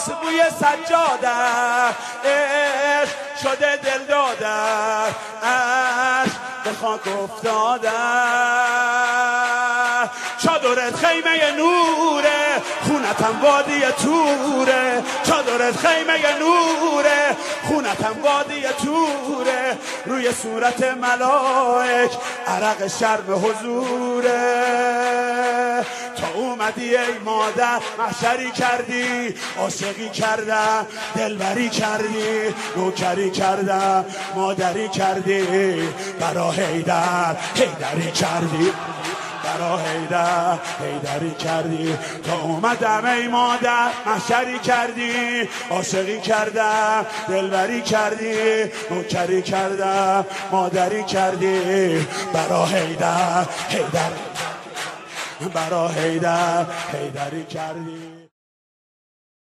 عباس بوی سجادم عشق شده دل دادم عشق به خاک افتادم چادرت خیمه نوره خونتم وادی توره چادرت خیمه نوره خونتم وادی توره روی صورت ملائک عرق شرم حضوره تا اومدی ای مادر محشری کردی عاشقی کردم دلبری کردی نوکری کردم مادری کردی برا حیدر حیدری کردی برا حیدر حیدری کردی تا اومدم ای مادر محشری کردی عاشقی کردم دلبری کردی نوکری کردم مادری کردی برا حیدر حیدری برا حیدر حیدری کردی.